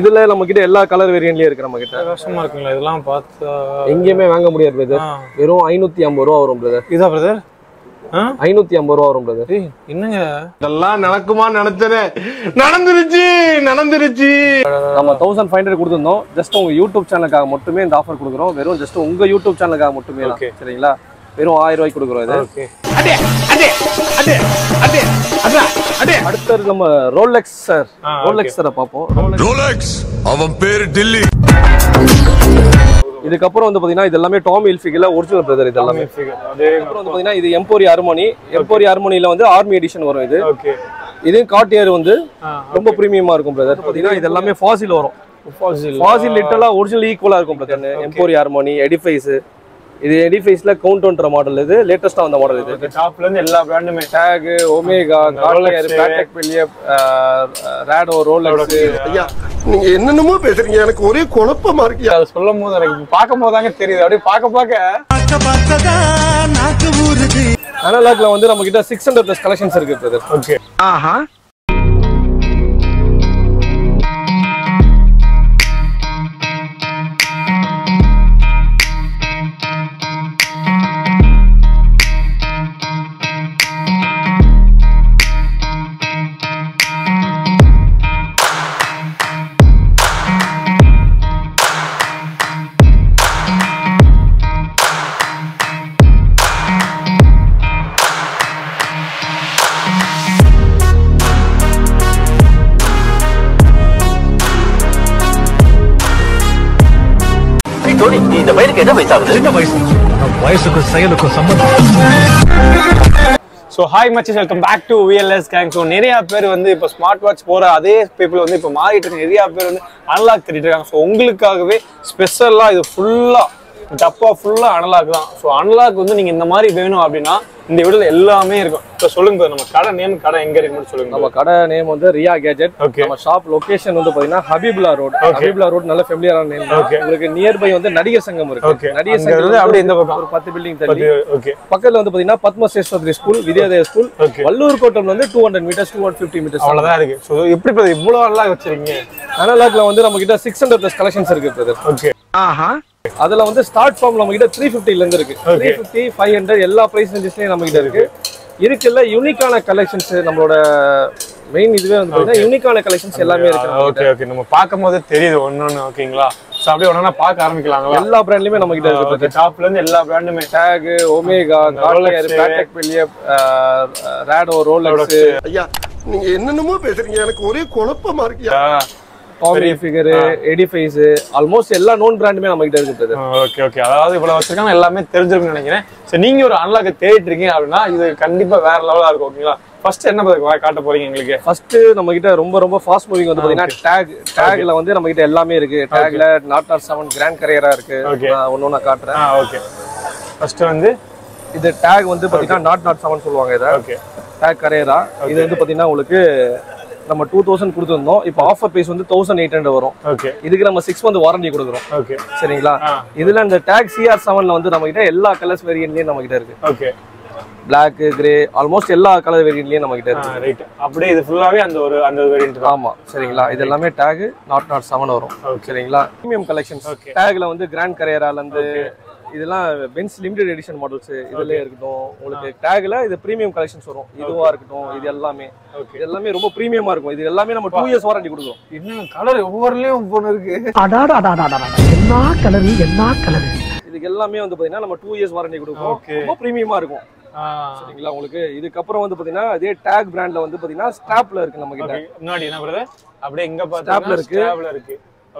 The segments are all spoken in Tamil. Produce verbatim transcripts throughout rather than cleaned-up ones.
இதுல நம்ம கிட்ட எல்லா கலர் வேரியன்ட்லயே இருக்கு நம்ம கிட்ட. கஷ்டமா இருக்குங்களா இதெல்லாம் பார்த்து எங்கயுமே வாங்க முடியாது பிரதர். வெறும் ஐநூத்தி ஐம்பது ரூபாய் வரும் பிரதர். இதா பிரதர்? ஐநூத்தி ஐம்பது ரூபாய் வரும் பிரதர். என்னங்க இதெல்லாம் நடக்குமா நினைச்சனே. நடந்துருச்சு நடந்துருச்சு. நம்ம fifteen hundred கொடுத்திருந்தோம். ஜஸ்ட் உங்க YouTube சேனலுக்காக மட்டுமே இந்த ஆஃபர் கொடுக்கிறோம். வெறும் ஜஸ்ட் உங்க YouTube சேனலுக்காக மட்டுமே தான். சரிங்களா? வெறும் ஆயிரம் ரூபாய் கொடுக்கிறோம் இது. ஓகே. அடே அடே அடே அடே அடா. அடுத்து நம்ம Rolex சார் Rolex சார் பாப்போம். Rolex அவன் பேரு டில்லி. இதுக்கு அப்புறம் வந்து பாத்தீங்கன்னா இது எல்லாமே Tommy Hilfiger ஒரிஜினல் பிரதர். இது எல்லாமே Hilfiger. அதுக்கு அப்புறம் வந்து பாத்தீங்கன்னா இது Emporio Armani. Emporio Armaniல வந்து Army Edition வரும் இது. ஓகே. இது Cartier வந்து ரொம்ப பிரீமியமா இருக்கும் பிரதர். பாத்தீங்கன்னா இது எல்லாமே Fossil வரும். Fossil. Fossil லிட்டரலா ஒரிஜினல் ஈக்குவலா இருக்கும் பிரதர். Emporio Armani, Edifice. இது எடிஃபைஸ்ல கவுண்டவுன்ற மாடல் இது லேட்டஸ்டா வந்த மாடல் இது. இந்த டாப்ல இருந்து எல்லா பிராண்டுமே TAG, Omega, Cartier, Breitling, Pellier, Rado, Rolex. ஐயா நீங்க என்னென்னமோ பேசுறீங்க எனக்கு ஒரே குழப்பமா இருக்கு. அது சொல்லும்போது எனக்கு பாக்கும்போது தாங்க தெரியுது. அப்படியே பாக்க பாக்க பார்த்ததா நாக்கு ஊறுது. அனலாக்ல வந்து நம்ம கிட்ட six hundred plus கலெக்ஷன்ஸ் இருக்கு பிரதர். ஓகே. ஆஹா நிறைய பேர் வந்து இப்ப ஸ்மார்ட் வாட்ச் போற அதே பீப்புள் வந்து இப்ப மாறிட்டு இருக்காங்க. நிறைய பேர் வந்து அனலாக் தேடிட்டு இருக்காங்க. உங்களுக்காகவே ஸ்பெஷலா இது ஃபுல்லா டப்பா ஃபுல்லா அனலாக் தான். ஸோ அனலாக் வந்து நீங்க இந்த மாதிரி வேணும் அப்படின்னா இந்த வீடியோல எல்லாமே இருக்கும். இப்போ சொல்லுங்க நம்ம கடை நேம் கடை எங்க இருக்குன்னு சொல்லுங்க. நம்ம கடை நேம் வந்து ரியா கேஜெட். நம்ம ஷாப் லொகேஷன் வந்து பாத்தீங்கன்னா ஹபீபுல்லா ரோட். ஹபீபுல்லா ரோட் நல்ல ஃபேமிலியான நேம். உங்களுக்கு நியர் பை வந்து நடிகர் சங்கம் இருக்கு. நடிகர் சங்கம் அப்படியே இந்த பக்கம் ஒரு பத்து பில்டிங் தள்ளி. ஓகே. பக்கத்துல வந்து பாத்தீங்கன்னா பத்மசேஸ்வரி ஸ்கூல், வித்யாதேவ ஸ்கூல். வள்ளூர் கோட்டம்ல வந்து two hundred meters two hundred fifty meters அவ்வளவுதான் இருக்கு. சோ எப்படி பாத்தீங்க இவ்வளவு அழகா வச்சிருக்கீங்க. அனலாக்ல வந்து நம்ம கிட்ட six hundred plus கலெக்ஷன்ஸ் இருக்கு பிரதர். ஓகே. ஆஹா அதுல வந்து ஸ்டார்ட் ஃபார்ம் நம்ம கிட்ட three fifty ல இருந்து இருக்கு. three fifty five hundred எல்லா பிரைஸ் ரேஞ்சஸ்லயே நம்ம கிட்ட இருக்கு. இருக்குல்ல யூனிக்கான கலெக்ஷன்ஸ் நம்மளோட மெயின் இதுவே வந்து பாத்தீங்கன்னா யூனிக்கான கலெக்ஷன்ஸ் எல்லாமே இருக்கு. ஓகே ஓகே நம்ம பாக்கும்போது தெரியுது ஒண்ணொண்ணு. ஓகேங்களா? சோ அப்படியே ஒண்ணா பார்க்க ஆரம்பிக்கலாம்ங்களா? எல்லா பிராண்ட்லயுமே நம்ம கிட்ட இருக்கு. இந்த டாப்ல இருந்து எல்லா பிராண்டுமே TAG, Omega, Cartier, Breitling, Pellier, Rado, Rolex. ஐயா நீங்க என்னென்னமோ பேசுறீங்க எனக்கு ஒரே குழப்பமா இருக்கு. Tommy Hilfiger, Edifice, almost எல்லா known brand-மே நம்ம கிட்ட இருக்கு பிரதர். ஓகே ஓகே அதாவது இவ்வளவு வச்சிருக்காங்க எல்லாமே தெரிஞ்சிருக்கும்னு நினைக்கிறேன். சோ நீங்க ஒரு அனலாக் தேடிட்டு இருக்கீங்க அப்படினா இது கண்டிப்பா வேற லெவலா இருக்கும். ஓகேங்களா? ஃபர்ஸ்ட் என்ன பாக்க காட்ட போறீங்க உங்களுக்கு? ஃபர்ஸ்ட் நம்ம கிட்ட ரொம்ப ரொம்ப ஃபாஸ்ட் மூவிங் வந்து பாத்தீங்கன்னா டாக். டாக்ல வந்து நம்ம கிட்ட எல்லாமே இருக்கு. டாக்ல zero zero seven கிராண்ட் கரியரா இருக்கு. நான் ஒண்ணு ஒண்ணா காட்றேன். ஓகே. ஃபர்ஸ்ட் வந்து இது டாக் வந்து பாத்தீங்கன்னா zero zero seven சொல்வாங்க இத. ஓகே. டாக் கரியரா இது வந்து பாத்தீங்கன்னா உங்களுக்கு நம்ம two thousand கொடுத்திருந்தோம். இப்போ ஆஃபர் பிரைஸ் வந்து eighteen hundred வரும். ஓகே. இதுக்கு நம்ம six month வாரண்டி கொடுக்கிறோம். ஓகே. சரிங்களா? இதுல அந்த டாக் C R seven ல வந்து நம்மகிட்ட எல்லா கலர்ஸ் வேரியன்ட்லயே நம்மகிட்ட இருக்கு. ஓகே. Black, Grey almost எல்லா கலர் வேரியன்ட்லயே நம்மகிட்ட இருக்கு. ரைட். அப்படியே இது ஃபுல்லாவே அந்த ஒரு அந்த வேரியன்ட். ஆமா. சரிங்களா? இது எல்லாமே டாக் zero zero seven வரும். சரிங்களா? Premium collections. டாக்ல வந்து கிராண்ட் கரியரால இருந்து இதெல்லாம் பென்ஸ் லிமிடெட் எடிஷன் மாடல்ஸ் இதெல்லாம் இருக்கட்டும். உங்களுக்கு டாக்ல இது பிரீமியம் கலெக்ஷன்ஸ் வரும். இதுவா இருக்கட்டும் இது எல்லாமே இது எல்லாமே ரொம்ப பிரீமியமா இருக்கும். இது எல்லாமே நம்ம two years வாரண்டி கொடுக்கிறோம். என்ன கலர் ஒவ்வொருலயும் ஒவ்வொரு இருக்கு. அடாடா அடாடா என்ன கலர் என்ன கலர் இதுக்கு எல்லாமே வந்து பாத்தீங்கன்னா நம்ம two years வாரண்டி கொடுக்கிறோம். ரொம்ப பிரீமியமா இருக்கும். சரிங்களா? உங்களுக்கு இதுக்கு அப்புறம் வந்து பாத்தீங்கன்னா அதே டாக் பிராண்ட்ல வந்து பாத்தீங்கன்னா ஸ்டாப்ல இருக்கு நம்ம கிட்ட. முன்னாடி என்ன பிரதர் அப்படியே எங்க பார்த்தா ஸ்டாப்ல இருக்கு. ஸ்டாப்ல இருக்கு.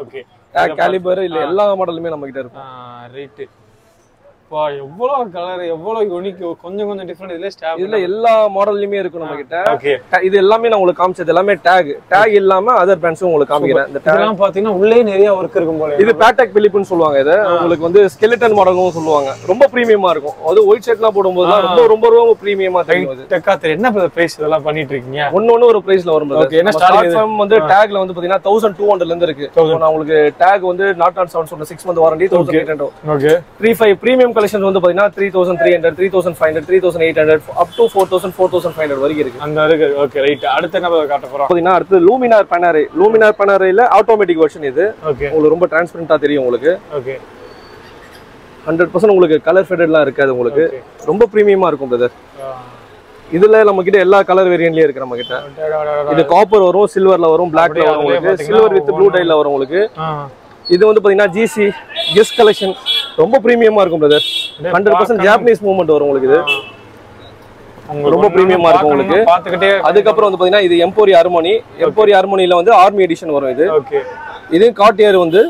ஓகே. டாக் காலிபர் இல்ல எல்லா மாடலுமே நம்ம கிட்ட இருக்கு. ரைட். பா எவ்வளவு கலர் எவ்வளவு யூனிக் கொஞ்சம் கொஞ்சம் டிஃபரண்ட் இதுல ஸ்டாப் இல்ல எல்லா மாடல்லயுமே இருக்கு நம்ம கிட்ட. இது எல்லாமே நான் உங்களுக்கு காமிச்சது எல்லாமே டாக். டாக் இல்லாம அதர் பிராண்ட்ஸும் உங்களுக்கு காமிக்கிறேன். இந்த டாக்லாம் பாத்தீங்கன்னா உள்ளே நிறைய வர்க் இருக்கும் போல. இது பேட்டக் பிலிப்னு சொல்வாங்க. இது உங்களுக்கு வந்து ஸ்கெலட்டன் மாடல்னு சொல்வாங்க. ரொம்ப பிரீமியமா இருக்கும். அது ஒயிட் ஷர்ட்லாம் போடும்போது ரொம்ப ரொம்ப ரொம்ப பிரீமியமா தெரியும். டக்கா தெரியல என்ன பிரைஸ் இதெல்லாம் பண்ணிட்டு இருக்கீங்க? ஒண்ணொண்ணு ஒரு பிரைஸ்ல வரும். ஓகே. என்ன ஸ்டார்ட் ஃபார்ம் வந்து டாக்ல வந்து பாத்தீங்கன்னா twelve hundred ல இருந்து இருக்கு. நான் உங்களுக்கு டாக் வந்து zero zero seven சொல்ற six month warranty eighteen hundred. Okay. thirty-five premium Premium collections வந்து பாத்தீங்கன்னா three thousand three hundred, three thousand five hundred, three thousand eight hundred up to four thousand, four thousand five hundred வரைக்கும் இருக்கு. அங்க இருக்கு. Okay right. அடுத்து என்ன காட்ட போறோம்? பாத்தீங்கன்னா அடுத்து லூமினார் பனரே. லூமினார் பனரேல ஆட்டோமேட்டிக் வெர்ஷன் இது. உங்களுக்கு ரொம்ப டிரான்ஸ்பரண்டா தெரியும் உங்களுக்கு. ஓகே. one hundred percent உங்களுக்கு கலர் ஃபெடட்லாம் இருக்காது உங்களுக்கு. ரொம்ப பிரீமியமா இருக்கும் பிரதர். இதுல நமக்கிட்ட எல்லா கலர் வேரியன்ட்லயே இருக்கு நமக்கிட்ட. இது காப்பர் வரும், சில்வர்ல வரும், பிளாக்ல வரும் உங்களுக்கு. சில்வர் வித் ப்ளூ டைல்ல வரும் உங்களுக்கு. இது வந்து பாத்தீங்கன்னா ஜிசி கெஸ்ட் கலெக்ஷன். ரொம்ப பிரீமியமா இருக்கும் brother. one hundred percent Japanese movement வரும் உங்களுக்கு இது. ரொம்ப பிரீமியமா இருக்கும் உங்களுக்கு. பாத்துக்கிட்டே அதுக்கு அப்புறம் வந்து பாத்தீங்கன்னா இது எம்போரியோ ஹார்மனி. எம்போரியோ ஹார்மனில வந்து ஆர்மி எடிஷன் வரும் இது. ஓகே. இது கார்டியர் வந்து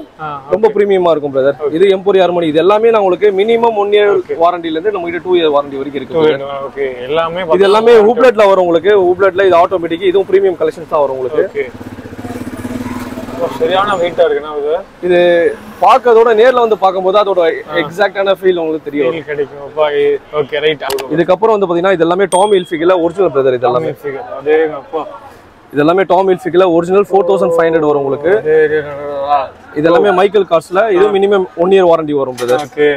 ரொம்ப பிரீமியமா இருக்கும் பிரதர். இது எம்போரியோ ஹார்மனி. இது எல்லாமே நான் உங்களுக்கு மினிமம் one year வாரண்டில இருந்து நமக்கு two year வாரண்டி வரைக்கும் இருக்கு. ஓகே. எல்லாமே இது எல்லாமே ஹூப்லெட்ல வரும் உங்களுக்கு. ஹூப்லெட்ல இது ஆட்டோமேட்டிக். இதுவும் பிரீமியம் கலெக்ஷன்ஸ் தான் வரும் உங்களுக்கு. ஓகே. சரியான வெயிட்டா இருக்குனா இது. இது பார்க்கதோட நேர்ல வந்து பாக்கும்போது அதோட எக்ஸாக்ட்டான ஃபீல் உங்களுக்கு தெரியும். ஃபீல் கிடைக்கும். Okay right. இதுக்கு அப்புறம் வந்து பாத்தீங்கன்னா இது எல்லாமே Tommy Hilfiger ஒரிஜினல் பிரதர். இது எல்லாமே Hilfiger. அதேங்க அப்பா. இது எல்லாமே Tommy Hilfiger original four thousand five hundred வரும் உங்களுக்கு. இது எல்லாமே Michael Korsல இது மினிமம் one year வாரண்டி வரும் பிரதர். ஓகே.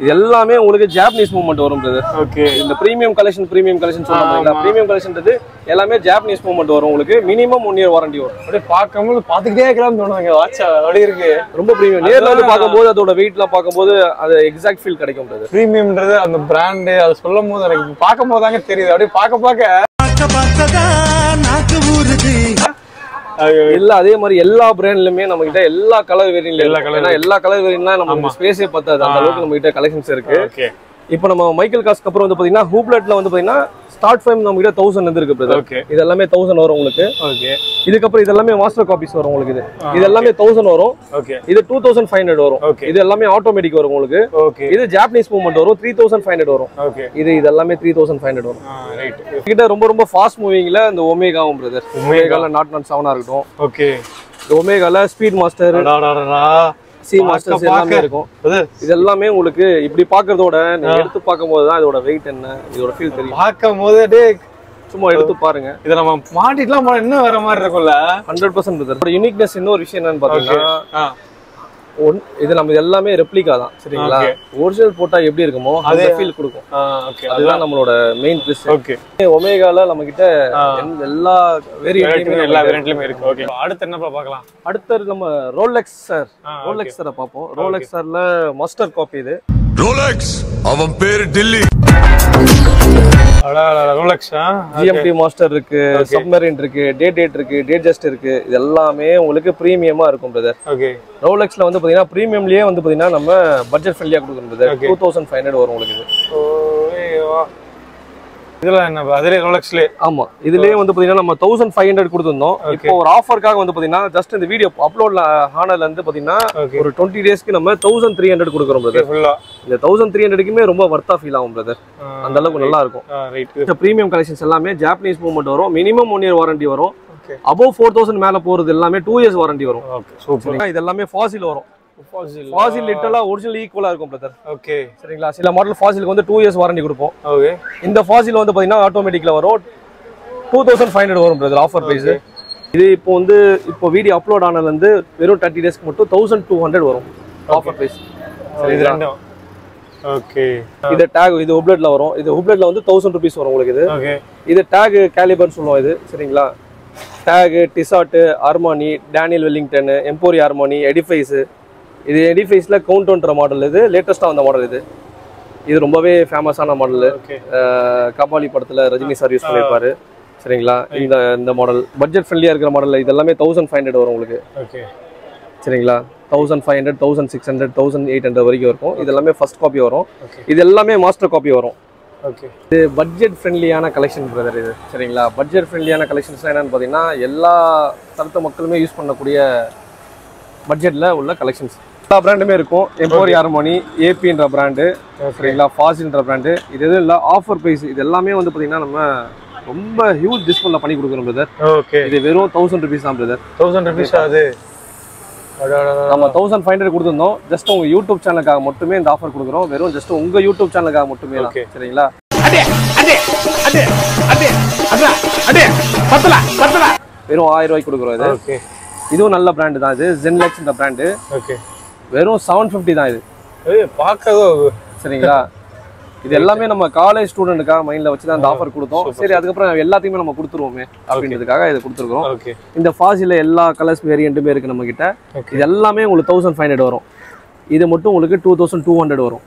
இது எல்லாமே உங்களுக்கு ஜப்பானீஸ் மூவ்மென்ட் வரும் பிரதர். ஓகே. இந்த பிரீமியம் கலெக்ஷன் பிரீமியம் கலெக்ஷன் சொல்றாங்க. பிரீமியம் கலெக்ஷன்ன்றது எல்லாமே ஜப்பானீஸ் மூவ்மென்ட் வரும் உங்களுக்கு. மினிமம் one year வாரண்டி வரும். அப்படியே பாக்கும்போது பாத்துக்கிட்டே இருக்கலாம்னு தோணுங்க. வாட்சா அப்படி இருக்கு. ரொம்ப பிரீமியம். நேர்ல வந்து பாக்கும்போது அதோட வெயிட்லாம் பாக்கும்போது அது எக்ஸாக்ட் ஃபீல் கிடைக்கும் பிரதர். பிரீமியம்ன்றது அந்த பிராண்ட் அது சொல்லும்போது எனக்கு பாக்கும்போது தாங்க தெரியுது. அப்படியே பாக்க பாக்க பாக்கதா இல்ல அதே மாதிரி எல்லா பிராண்ட்லயுமே நம்ம கிட்ட எல்லா கலர் வேரியன்ட்ல எல்லா கலர் எல்லா கலர் வேரியன்ட்னா நம்ம ஸ்பேஸே பத்தாது அந்த அளவுக்கு நம்ம கிட்ட கலெக்ஷன்ஸ் இருக்கு. ஓகே. இப்போ நம்ம மைக்கேல் கார்ஸ்க்கு அப்புறம் வந்து பாத்தீங்கன்னா ஹூப்லெட்ல வந்து பாத்தீங்கன்னா ஸ்டார்ட் ஃபைம் நம்ம கிட்ட one thousand வந்து இருக்கு பிரதர். ஓகே. இது எல்லாமே one thousand வரும் உங்களுக்கு. ஓகே. இதுக்கு அப்புறம் இதெல்லாம் மாஸ்டர் காப்பீஸ் வரும் உங்களுக்கு. இது இது எல்லாமே one thousand வரும். ஓகே. இது two thousand five hundred வரும். ஓகே. இது எல்லாமே ஆட்டோமேட்டிக் வரும் உங்களுக்கு. ஓகே. இது ஜப்பானீஸ் மூவ்மென்ட் வரும் three thousand five hundred வரும். ஓகே. இது இது எல்லாமே three thousand five hundred வரும். ரைட். கிட்ட ரொம்ப ரொம்ப ஃபாஸ்ட் மூவிங்ல இந்த Omegaவும் பிரதர். Omegaல zero point seven ஆ இருக்கும். ஓகே. Omegaல Speedmaster சி மாஸ்டர்ஸ் எல்லாமே இருக்கும். இது எல்லாமே உங்களுக்கு இப்படி பாக்குறதோட நீங்க எடுத்து பாக்கும்போது தான் இதோட வெயிட் என்ன இதோட ஃபீல் தெரியும். பாக்கும்போது அப்படியே சும்மா எடுத்து பாருங்க. இத நம்ம மாட்டிட்டலாம் என்ன வேற மாதிரி இருக்கும்ல. one hundred percent brother. இதோட யூனிக்னஸ் இன்னொரு விஷயம் என்னன்னு பாத்தீங்கன்னா இது நம்ம எல்லாமே ரெப்ளிகா தான் சரிங்களா. ஒரிஜினல் போட்டா எப்படி இருக்குமோ அந்த ஃபீல் கொடுக்கும். ஓகே. அதுதான் நம்மளோட மெயின் ப்ளஸ். ஓகே. Omegaல நம்ம கிட்ட எல்லா வேரியன்ட்லயும் எல்லா வேரியன்ட்லயும் இருக்கு. ஓகே. அடுத்து என்ன பார்க்கலாம்? அடுத்து நம்ம Rolex சார். Rolex சார பாப்போம். Rolex சார்ல மாஸ்டர் காப்பி இது. Rolex அவன் பேரு டில்லி. Rolex-ஆ ஜி எம் டி Master இருக்கு, Submarine இருக்கு, Day Date இருக்கு, Day Just இருக்கு. இது எல்லாமே உங்களுக்கு பிரீமியமா இருக்கும் பிரதர். ஓகே. Rolex-ல வந்து பாத்தீங்கன்னா பிரீமியம்லயே வந்து பாத்தீங்கன்னா நம்ம பட்ஜெட் ஃப்ரெண்ட்லியா கொடுக்குறோம் brother. two thousand five hundred வரும் உங்களுக்கு இது. ஓ இதெல்லாம் என்ன அதே Rolex-ல. ஆமா. இதுலயே வந்து பாத்தீங்கன்னா நம்ம one thousand five hundred கொடுத்திருந்தோம். இப்போ ஒரு ஆஃபர்க்காக வந்து பாத்தீங்கன்னா ஜஸ்ட் இந்த வீடியோ அப்லோட் ஆனல இருந்து பாத்தீங்கன்னா ஒரு twenty days-க்கு நம்ம one thousand three hundred கொடுக்கிறோம் பிரதர். ஃபுல்லா இந்த one thousand three hundred-க்குமே ரொம்ப வர்த்தா ஃபீல் ஆகும் பிரதர். அந்த அளவுக்கு நல்லா இருக்கும். ரைட். இந்த பிரீமியம் கலெக்ஷன்ஸ் எல்லாமே ஜப்பானீஸ் மூவ்மென்ட் வரும். மினிமம் one year வாரண்டி வரும். ஓகே. அபவ் four thousand மேல போறது எல்லாமே two years வாரண்டி வரும். ஓகே. சூப்பர். இது எல்லாமே Fossil வரும். Fossil. Fossil லிட்டரலா ஒரிஜினல் ஈக்குவலா இருக்கும் பிரதர். ஓகே. சரிங்களா. சில மாடல் Fossil-க்கு வந்து two years வாரண்டி கொடுப்போம். ஓகே. இந்த Fossil வந்து பாத்தீங்கன்னா ஆட்டோமேட்டிக்ல வரும். two thousand five hundred வரும் பிரதர் ஆஃபர் பிரைஸ். இது இப்போ வந்து இப்போ வீடியோ அப்லோட் ஆனல இருந்து வெறும் thirty days-க்கு மட்டும் twelve hundred வரும் ஆஃபர் பிரைஸ். சரி இது ரெண்டும் ஓகே. இது டாக் இது ஹூப்லெட்ல வரும். இது ஹூப்லெட்ல வந்து one thousand rupees வரும் உங்களுக்கு இது. ஓகே. இது டாக் காலிபர்னு சொல்லுவோம் இது சரிங்களா. TAG Tissot Armani, Daniel Wellington, Emporio Armani, Edifice. இது Edificeல கவுண்டவுன்ற மாடல் இது. லேட்டஸ்டா வந்த மாடல் இது. இது ரொம்பவே ஃபேமஸான மாடல். ஓகே. கபாலி படத்துல ரஜினி சார் யூஸ் பண்ணிருப்பாரு. சரிங்களா. இந்த இந்த மாடல் பட்ஜெட் ஃப்ரெண்ட்லியா இருக்கிற மாடல் இது எல்லாமே one thousand five hundred வரும் உங்களுக்கு. ஓகே. சரிங்களா. one thousand five hundred, one thousand six hundred, one thousand eight hundred வரைக்கும் இருக்கும். இது எல்லாமே ஃபர்ஸ்ட் காப்பி வரும். இது எல்லாமே மாஸ்டர் காப்பி வரும். ஓகே. இது பட்ஜெட் ஃப்ரெண்ட்லியான கலெக்ஷன் பிரதர் இது. சரிங்களா. பட்ஜெட் ஃப்ரெண்ட்லியான கலெக்ஷன்ஸ்னா என்னன்னு பாத்தீங்கன்னா எல்லா தரத்து மக்களுமே யூஸ் பண்ணக்கூடிய பட்ஜெட்ல உள்ள கலெக்ஷன்ஸ் எல்லா பிராண்டுமே இருக்கும். எம்போரியோ ஹார்மனி ஏபின்ற பிராண்டு சரிங்களா. Fossilன்ற பிராண்டு இது எதுவும் இல்லை ஆஃபர் பிரைஸ். இது எல்லாமே வந்து பாத்தீங்கன்னா நம்ம ரொம்ப ஹியூஜ் டிஸ்கவுண்ட்ல பண்ணி கொடுக்குறோம் பிரதர். ஓகே. இது வெறும் one thousand rupees தான் பிரதர். one thousand rupees அது நம்ம one thousand five hundred கொடுத்திருந்தோம். ஜஸ்ட் உங்க YouTube சேனலுக்காக மட்டுமே இந்த ஆஃபர் கொடுக்கிறோம். வெறும் ஜஸ்ட் உங்க YouTube சேனலுக்காக மட்டுமே தான். சரிங்களா. அடே அடே அடே அடே அடே அடே பத்தலா பத்தலா வெறும் one thousand rupees கொடுக்கிறோம் இது. ஓகே. இதுவும் நல்ல பிராண்ட் தான் இது. Zenlex இந்த பிராண்ட். ஓகே. வெறும் seven fifty தான் இது. ஏய் பாக்கதோ சரிங்களா. இது எல்லாமே நம்ம காலேஜ் ஸ்டூடெண்ட்டுக்காக மைண்டில் வச்சு தான் அந்த ஆஃபர் கொடுத்தோம். சரி, அதுக்கப்புறம் எல்லாத்தையுமே நம்ம கொடுத்துருவோமே அப்படின்றதுக்காக இதை கொடுத்துருக்கோம். இந்த ஃபாசில் எல்லா கலர்ஸ் வேரியண்ட்டுமே இருக்குது நம்மகிட்ட. இது எல்லாமே உங்களுக்கு தௌசண்ட் ஃபைவ் ஹண்ட்ரட் வரும். இது மட்டும் உங்களுக்கு டூ தௌசண்ட் டூ ஹண்ட்ரட் வரும்.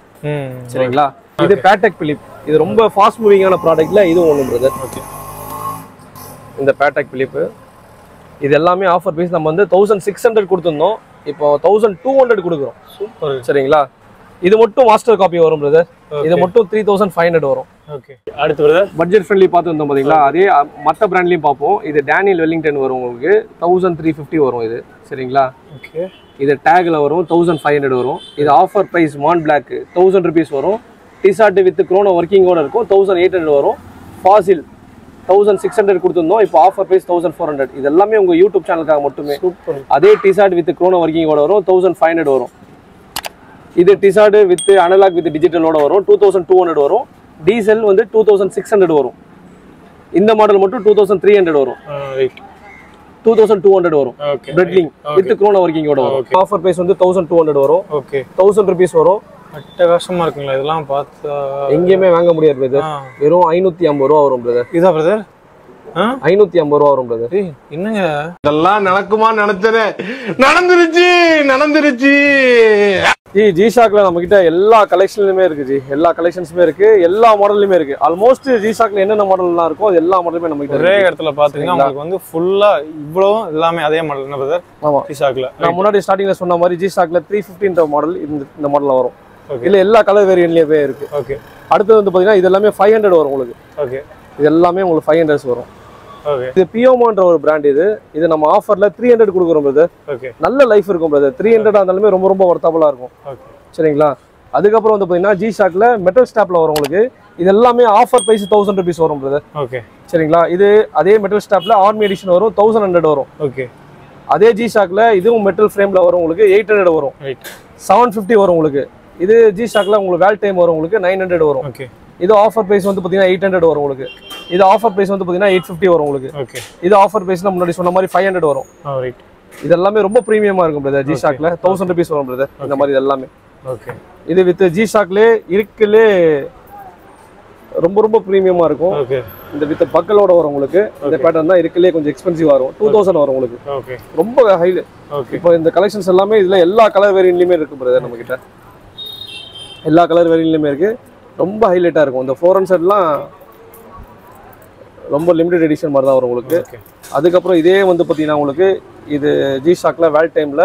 சரிங்களா. இது பேட்டக் பிலிப். இது ரொம்ப ஃபாஸ்ட் மூவிங்கான ப்ராடக்டில் இதுவும் ஒன்று பிரதர். ஓகே, இந்த பேட்டக் பிலிப்பு இது எல்லாமே ஆஃபர் பீஸ் நம்ம வந்து தௌசண்ட் சிக்ஸ் ஹண்ட்ரட் கொடுத்துருந்தோம். இப்போ தௌசண்ட் டூ ஹண்ட்ரட் கொடுக்குறோம். சூப்பர். சரிங்களா. இது மட்டும் மாஸ்டர் காப்பி வரும் பிரதர். இது மட்டும் த்ரீ தௌசண்ட் ஃபைவ் ஹண்ட்ரட் வரும். ஓகே, அடுத்து பிரதர் பட்ஜெட் ஃப்ரெண்ட்லி பார்த்து வந்தோம் பார்த்தீங்களா. அதே மற்ற பிராண்ட்லேயும் பார்ப்போம். இது டேனியல் வெல்லிங்டன் வரும் உங்களுக்கு தௌசண்ட் த்ரீ ஃபிஃப்டி வரும் இது. சரிங்களா. ஓகே, இது டேகில் வரும் தௌசண்ட் ஃபைவ் ஹண்ட்ரட் வரும். இது offer price Montblanc thousand rupees வரும். டிஷர்ட் வித் க்ரோனோ ஒர்க்கிங்கோடு இருக்கும் தௌசண்ட் எயிட் ஹண்ட்ரட் வரும். ஃபாசில் தௌசண்ட் சிக்ஸ் ஹண்ட்ரட் கொடுத்துருந்தோம். இப்போ offer price thousand four hundred. இது எல்லாமே உங்கள் யூடியூப் சேனலுக்காக மட்டுமே. அதே டிஷர்ட் வித் க்ரோனோ ஒர்க்கிங்கோட வரும் தௌசண்ட் ஃபைவ் ஹண்ட்ரட் வரும். இது டிஷர்ட் வித் அனலாக் வித் டிஜிட்டலோட வரும் டூ தௌசண்ட் டூ ஹண்ட்ரட் வரும். டீசல் வந்து டூ தௌசண்ட் சிக்ஸ் ஹண்ட்ரட் வரும். இந்த மாடல் மட்டும் டூ தௌசண்ட் த்ரீ ஹண்ட்ரட் வரும். டூ தௌசண்ட் டூ ஹண்ட்ரட் வரும். பிரெட்லிங் வித் க்ரோனோ ஒர்க்கிங்கோட வரும். ஆஃபர் ப்ரைஸ் வந்து தௌசண்ட் டூ ஹண்ட்ரட் வரும். ஓகே, தௌசண்ட் ருபீஸ் வரும். அட்டகாசமா இருக்குங்களா. இதெல்லாம் பார்த்தா எங்கேயுமே வாங்க முடியாது பிரதர். வெறும் ஐநூத்தி ஐம்பது ரூபா வரும் பிரதர். இதா பிரதர் ஐநூத்தி ஐம்பது ரூபா வரும் பிரதர். என்னங்க இதெல்லாம் நடக்குமா? நினைச்சது நடந்துருச்சு நடந்துருச்சு. ஜி ஜி ஷாக்ல நம்ம கிட்ட எல்லா கலெக்ஷன்லுமே இருக்கு. ஜி எல்லா கலெக்ஷன்ஸுமே இருக்கு, எல்லா மாடல்லுமே இருக்கு. ஆல்மோஸ்ட் ஜி ஷாக்ல என்னென்ன மாடல்லாம் இருக்கோ அது எல்லா மாடலுமே நம்ம கிட்ட ஒரே இடத்துல பாத்தீங்கன்னா உங்களுக்கு வந்து ஃபுல்லா இவ்வளவு எல்லாமே அதே மாடல் என்ன பிரதர்? ஆமா, ஜி ஷாக்ல நான் முன்னாடி ஸ்டார்டிங்ல சொன்ன மாதிரி ஜி ஷாக்ல த்ரீ ஃபிஃப்டின்ற மாடல் இந்த மாடல்ல வரும். இல்ல எல்லா கலர் வேரியன்ட்லயுமே இருக்கு. ஓகே, அடுத்து வந்து பாத்தீங்கன்னா இது எல்லாமே ஃபைவ் ஹண்ட்ரட் வரும் உங்களுக்கு. ஓகே, இது எல்லாமே உங்களுக்கு ஃபைவ் ஹண்ட்ரட்ஸ் வரும். இது பியோமோன்ற ஒரு பிராண்ட். இது இது நம்ம ஆஃபர்ல த்ரீ ஹண்ட்ரட் கொடுக்குறோம் பிரதர். நல்ல லைஃப் இருக்கும் பிரதர். த்ரீ ஹண்ட்ரட் இருந்தாலுமே ரொம்ப ரொம்ப ஒர்த்தபுளா இருக்கும். சரிங்களா. அதுக்கப்புறம் வந்து பாத்தீங்கன்னா ஜி ஷாக்ல மெட்டல் ஸ்டாப்ல வரும் உங்களுக்கு. இது எல்லாமே ஆஃபர் பிரைஸ் தௌசண்ட் ருபீஸ் வரும் பிரதர். ஓகே, சரிங்களா. இது அதே மெட்டல் ஸ்டாப்ல ஆர்மி எடிஷன் வரும் தௌசண்ட் ஹண்ட்ரட் வரும். ஓகே, அதே ஜி ஷாக்ல இதுவும் மெட்டல் ஃப்ரேம்ல வரும் உங்களுக்கு எயிட் ஹண்ட்ரட் வரும். செவன் ஃபிஃப்டி வரும் உங்களுக்கு. இது ஜி ஷாக்ல உங்களுக்கு வேல் டைம் வரும் உங்களுக்கு நைன் ஹண்ட்ரட் வரும். ஓகே, இது ஆஃபர் பிரைஸ் வந்து பாத்தீங்கன்னா எயிட் ஹண்ட்ரட் வரும் உங்களுக்கு. இது ஆஃபர் பிரைஸ் வந்து பாத்தீங்கன்னா எயிட் ஃபிஃப்டி வரும் உங்களுக்கு. ஓகே, இது ஆஃபர் பிரைஸ்ல முன்னாடி சொன்ன மாதிரி ஃபைவ் ஹண்ட்ரட் வரும். ரைட், இது எல்லாமே ரொம்ப பிரீமியமா இருக்கும் பிரதர். ஜி ஷாக்ல தௌசண்ட் ருபீஸ் வரும் பிரதர். இந்த மாதிரி இது எல்லாமே. ஓகே, இது வித் ஜி ஷாக்ல இருக்குலே ரொம்ப ரொம்ப பிரீமியமா இருக்கும். ஓகே, இந்த வித் பக்கலோட வரும் உங்களுக்கு. இந்த பேட்டர்ன் தான் இருக்குலே கொஞ்சம் எக்ஸ்பென்சிவா வரும். டூ தௌசண்ட் வரும் உங்களுக்கு. ஓகே, ரொம்ப ஹை. இப்போ இந்த கலெக்ஷன்ஸ் எல்லாமே இதுல எல்லா கலர் வேரியன்ட்லயுமே இருக்கு பிரதர். நம்ம கிட்ட எல்லா கலர் வேரியன்ட்லயுமே இருக்கு. ரொம்ப ஹைலைட்டாக இருக்கும். இந்த ஃப்ளோரன் செட்லாம் ரொம்ப லிமிடெட் எடிஷன் மாதிரி தான் வரும் உங்களுக்கு. அதுக்கப்புறம் இதே வந்து பார்த்தீங்கன்னா உங்களுக்கு இது ஜி ஷாக்கில் வேல் டைமில்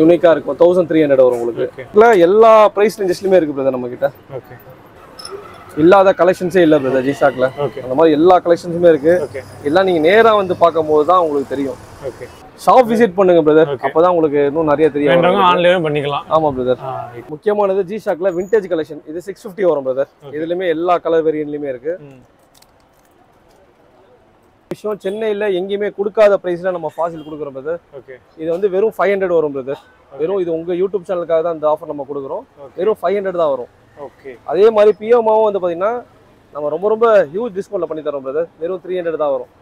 யூனிக்காக இருக்கும் தௌசண்ட் த்ரீ ஹண்ட்ரட் வரும் உங்களுக்கு. இல்லை எல்லா ப்ரைஸ் ரேஞ்சஸ்லையுமே இருக்குது பிரதர் நம்ம கிட்ட. இல்லாத கலெக்ஷன்ஸே இல்லை பிரதர் ஜி ஷாக்கில். அந்த மாதிரி எல்லா கலெக்ஷன்ஸுமே இருக்குது. எல்லாம் நீங்கள் நேராக வந்து பார்க்கும்போது தான் உங்களுக்கு தெரியும். ஷாப் விசிட் பண்ணுங்க பிரதர். அப்பதான் உங்களுக்கு இன்னும் நிறைய தெரியும். ஆன்லைன்லயே பண்ணிக்கலாம். ஆமா பிரதர். முக்கியமானது ஜி ஷாக்ல விண்டேஜ் கலெக்ஷன். இது சிக்ஸ் ஃபிஃப்டி வரும் பிரதர். இதுலயுமே எல்லா கலர் வேரியன்ட்லயுமே இருக்கு. விஷயம் சென்னையில எங்கேயுமே கொடுக்காத பிரைஸ்ல நம்ம ஃபாசில் கொடுக்குறோம் பிரதர். இது வந்து வெறும் ஃபைவ் ஹண்ட்ரட் வரும் பிரதர். வெறும் இது உங்க யூடியூப் சேனலுக்காக தான் இந்த ஆஃபர் நம்ம கொடுக்குறோம். வெறும் ஃபைவ் ஹண்ட்ரட் தான் வரும். அதே மாதிரி பிஎம்ஓவும் வந்து பாத்தீங்கன்னா நம்ம ரொம்ப ரொம்ப ஹியூஜ் டிஸ்கவுண்ட்ல பண்ணி தரோம் பிரதர். வெறும் த்ரீ ஹண்ட்ரட் தான் வரும்.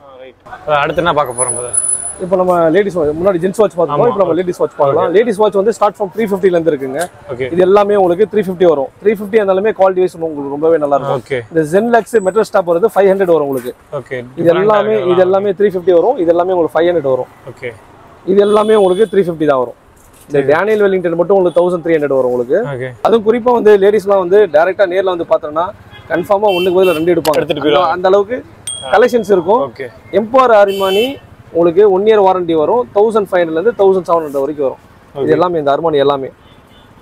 அடுத்து என்ன பார்க்க போறோம் பிரதர்? இப்போ நம்ம லேடிஸ் முன்னாடி ஜென்ஸ் வாட்ச் பார்த்துக்கலாம். இப்போ நம்ம லேடிஸ் வாட்ச் பார்க்கலாம். லேடிஸ் வாட்ச் வந்து ஸ்டார்ட் ஃப்ரம் த்ரீ ஃபிஃப்டிலேருந்து இருக்குங்க. இது எல்லாமே உங்களுக்கு த்ரீ ஃபிஃப்டி வரும். த்ரீ ஃபிஃப்டி இருந்தாலுமே குவாலிட்டி வைஸ் உங்களுக்கு ரொம்பவே நல்லா இருக்கும். இந்த ஜென்லக்ஸ் மெட்டல் ஸ்டாப் வருது ஃபைவ் ஹண்ட்ரட் வரும் உங்களுக்கு. இது எல்லாமே இது எல்லாமே த்ரீ ஃபிஃப்டி வரும். இது எல்லாமே உங்களுக்கு ஃபைவ் ஹண்ட்ரட் வரும். ஓகே, இது எல்லாமே உங்களுக்கு த்ரீ ஃபிஃப்டி தான் வரும். இந்த டேனியல் வெல்லிங்டன் மட்டும் உங்களுக்கு தௌசண்ட் த்ரீ ஹண்ட்ரட் வரும் உங்களுக்கு. அதுவும் குறிப்பாக வந்து லேடிஸ்லாம் வந்து டேரெக்டாக நேரில் வந்து பார்த்தோன்னா கன்ஃபார்மாக ஒன்றுக்கு பதில் ரெண்டு எடுப்பாங்க. அந்த அளவுக்கு கலெக்ஷன்ஸ் இருக்கும். எம்போரியோ ஆர்மானி உங்களுக்கு ஒன் இயர் வாரண்டி வரும். தௌசண்ட் ஃபைவ் ஹண்ட்ரட்லேருந்து தௌசண்ட் செவன் ஹண்ட்ரட் வரைக்கும் வரும். இது எல்லாமே இந்த அர்மானி எல்லாமே.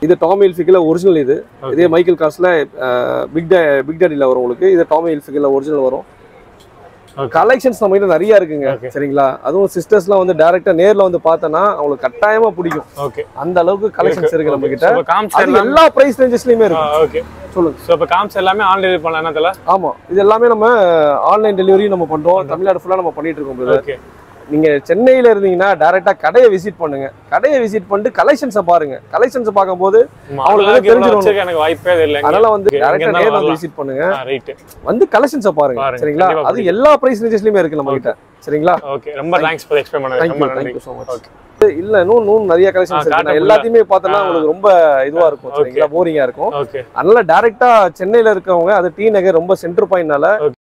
இது டாமி ஹில்ஃபிகர்ல ஒரிஜினல். இது இதே மைக்கேல் கார்ஸ்ல பிக் டே பிக் டேடியில் வரும் உங்களுக்கு. இது டாமி ஹில்ஃபிகர்ல ஒரிஜினல் வரும். கலெக்ஷன்ஸ் நம்ம கிட்ட நிறையா இருக்குங்க. சரிங்களா. அதுவும் சிஸ்டர்ஸ்லாம் வந்து டேரெக்டாக நேரில் வந்து பார்த்தோன்னா அவங்களுக்கு கட்டாயமாக பிடிக்கும். ஓகே, அந்த அளவுக்கு கலெக்ஷன்ஸ் இருக்கு நம்ம கிட்ட. எல்லா ப்ரைஸ் ரேஞ்சஸ்லையுமே இருக்கு. சொல்லுங்க. ஆமா, இது எல்லாமே நம்ம ஆன்லைன் டெலிவரி நம்ம பண்றோம். தமிழ்நாடு ஃபுல்லாக நம்ம பண்ணிட்டு இருக்கோம். நீங்க சென்னையில இருந்தீங்கன்னா டைரக்டா கடையை விசிட் பண்ணுங்க. கடையை விசிட் பண்ணிட்டு கலெக்ஷன்ஸை பாருங்க. கலெக்ஷன்ஸை பார்க்கும்போது அவங்களுக்கு தெரிஞ்சிடும். எனக்கு வாய்ப்பே இல்லை. அதனால வந்து டைரக்டா நேர்ல வந்து விசிட் பண்ணுங்க. ரைட், வந்து கலெக்ஷன்ஸை பாருங்க. சரிங்களா. அது எல்லா பிரைஸ் ரேஞ்சஸ்லயுமே இருக்கு நம்ம கிட்ட. சரிங்களா. ஓகே, ரொம்ப தேங்க்ஸ் ஃபார் எக்ஸ்பிளைன் பண்ணதுக்கு. ரொம்ப நன்றி. இல்ல இன்னும் இன்னும் நிறைய கலெக்ஷன்ஸ் இருக்கு. நான் எல்லாத்தையுமே பார்த்தனா உங்களுக்கு ரொம்ப இதுவா இருக்கும், சரிங்களா, போரிங்கா இருக்கும். அதனால டைரக்டா சென்னையில இருக்கவங்க அது டி நகர் ரொம்ப சென்டர் பாயிண்ட்னால